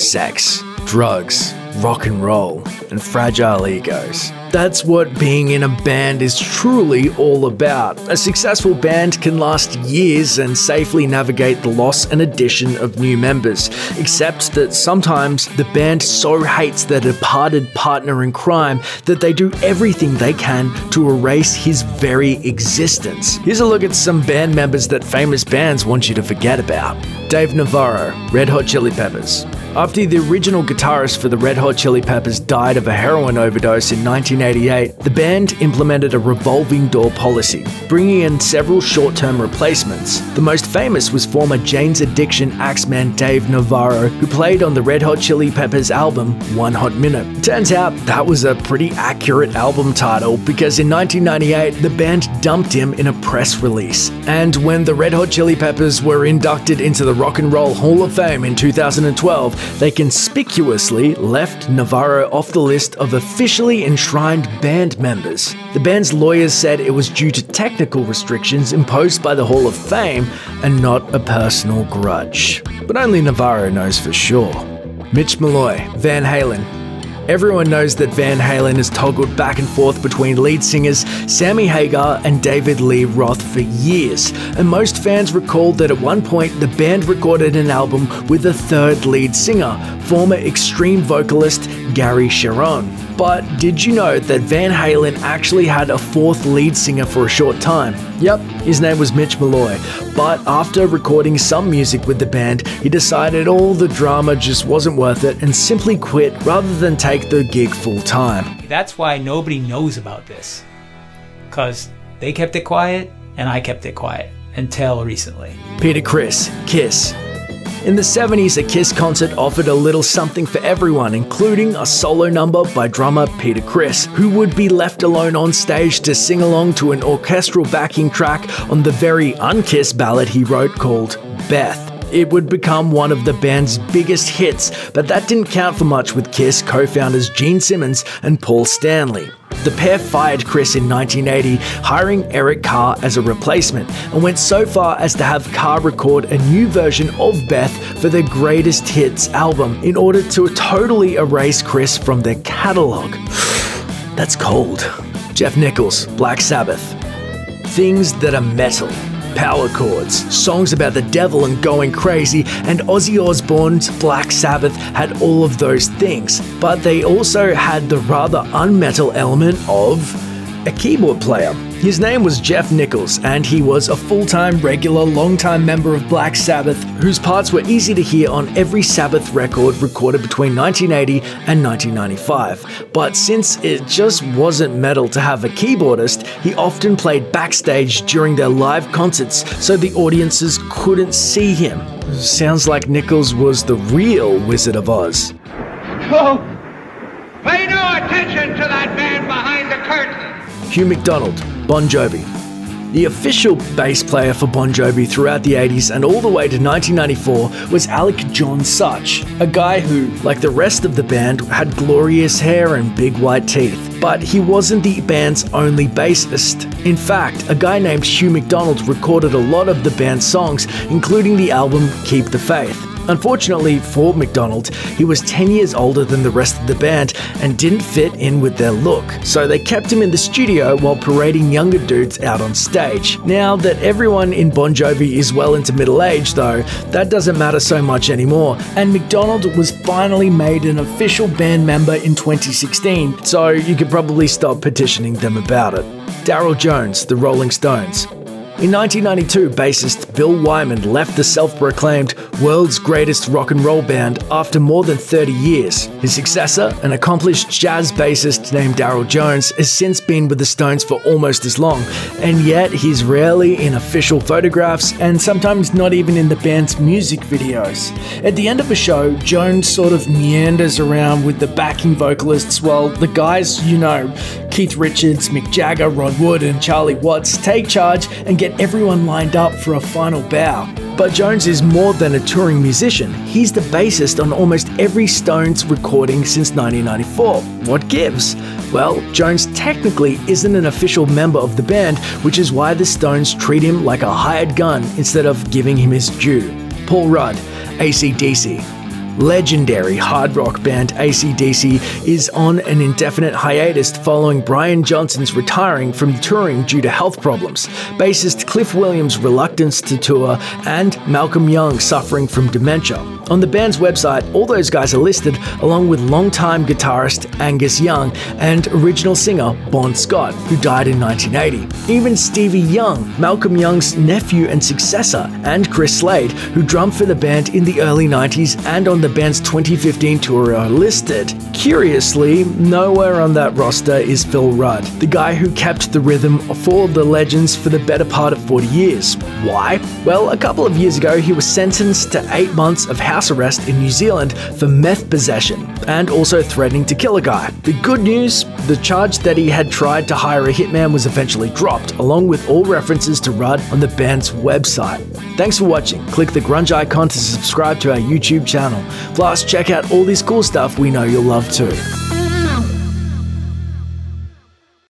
sex, drugs, rock and roll, and fragile egos. That's what being in a band is truly all about. A successful band can last years and safely navigate the loss and addition of new members, except that sometimes the band so hates their departed partner in crime that they do everything they can to erase his very existence. Here's a look at some band members that famous bands want you to forget about. Dave Navarro, Red Hot Chili Peppers. After the original guitarist for the Red Hot Chili Peppers died of a heroin overdose in 1988, the band implemented a revolving door policy, bringing in several short-term replacements. The most famous was former Jane's Addiction axeman Dave Navarro, who played on the Red Hot Chili Peppers album One Hot Minute. Turns out that was a pretty accurate album title, because in 1998 the band dumped him in a press release. And when the Red Hot Chili Peppers were inducted into the Rock and Roll Hall of Fame in 2012, they conspicuously left Navarro off the list of officially enshrined band members. The band's lawyers said it was due to technical restrictions imposed by the Hall of Fame and not a personal grudge. But only Navarro knows for sure. Mitch Malloy, Van Halen. Everyone knows that Van Halen has toggled back and forth between lead singers Sammy Hagar and David Lee Roth for years, and most fans recall that at one point the band recorded an album with a third lead singer, former Extreme vocalist Gary Cherone. But did you know that Van Halen actually had a fourth lead singer for a short time? Yep, his name was Mitch Malloy, but after recording some music with the band, he decided all the drama just wasn't worth it and simply quit rather than take the gig full time. That's why nobody knows about this, because they kept it quiet and I kept it quiet until recently. Peter Criss, KISS. In the 70s, a KISS concert offered a little something for everyone, including a solo number by drummer Peter Criss, who would be left alone on stage to sing along to an orchestral backing track on the very un-KISS ballad he wrote called Beth. It would become one of the band's biggest hits, but that didn't count for much with KISS co-founders Gene Simmons and Paul Stanley. The pair fired Criss in 1980, hiring Eric Carr as a replacement, and went so far as to have Carr record a new version of Beth for their greatest hits album in order to totally erase Criss from their catalog. That's cold. Geoff Nicholls, Black Sabbath. Things that are metal. Power chords, songs about the devil and going crazy, and Ozzy Osbourne's Black Sabbath had all of those things, but they also had the rather unmetal element of a keyboard player. His name was Geoff Nicholls, and he was a full-time, regular, long-time member of Black Sabbath, whose parts were easy to hear on every Sabbath record recorded between 1980 and 1995. But since it just wasn't metal to have a keyboardist, he often played backstage during their live concerts so the audiences couldn't see him. Sounds like Nicholls was the real Wizard of Oz. Oh, pay no attention to that man behind the curtain! Hugh McDonald, Bon Jovi. The official bass player for Bon Jovi throughout the 80s and all the way to 1994 was Alec John Such, a guy who, like the rest of the band, had glorious hair and big white teeth. But he wasn't the band's only bassist. In fact, a guy named Hugh McDonald recorded a lot of the band's songs, including the album Keep the Faith. Unfortunately for McDonald, he was 10 years older than the rest of the band and didn't fit in with their look, so they kept him in the studio while parading younger dudes out on stage. Now that everyone in Bon Jovi is well into middle age though, that doesn't matter so much anymore, and McDonald was finally made an official band member in 2016, so you could probably stop petitioning them about it. Darryl Jones, The Rolling Stones. In 1992, bassist Bill Wyman left the self-proclaimed world's greatest rock and roll band after more than 30 years. His successor, an accomplished jazz bassist named Darryl Jones, has since been with the Stones for almost as long, and yet he's rarely in official photographs and sometimes not even in the band's music videos. At the end of a show, Jones sort of meanders around with the backing vocalists while the guys, you know, Keith Richards, Mick Jagger, Ron Wood, and Charlie Watts take charge and get everyone lined up for a final bow. But Jones is more than a touring musician. He's the bassist on almost every Stones recording since 1994. What gives? Well, Jones technically isn't an official member of the band, which is why the Stones treat him like a hired gun instead of giving him his due. Paul Rudd, AC/DC. legendary hard rock band AC/DC is on an indefinite hiatus following Brian Johnson's retiring from touring due to health problems, bassist Cliff Williams' reluctance to tour, and Malcolm Young suffering from dementia. On the band's website, all those guys are listed, along with longtime guitarist Angus Young and original singer Bon Scott, who died in 1980. Even Stevie Young, Malcolm Young's nephew and successor, and Chris Slade, who drummed for the band in the early 90s and on the band's 2015 tour, are listed. Curiously, nowhere on that roster is Phil Rudd, the guy who kept the rhythm for the legends for the better part of 40 years. Why? Well, a couple of years ago, he was sentenced to 8 months of house arrest in New Zealand for meth possession and also threatening to kill a guy. The good news, the charge that he had tried to hire a hitman was eventually dropped, along with all references to Rudd on the band's website. Thanks for watching. Click the grunge icon to subscribe to our YouTube channel. Plus, check out all this cool stuff we know you'll love too.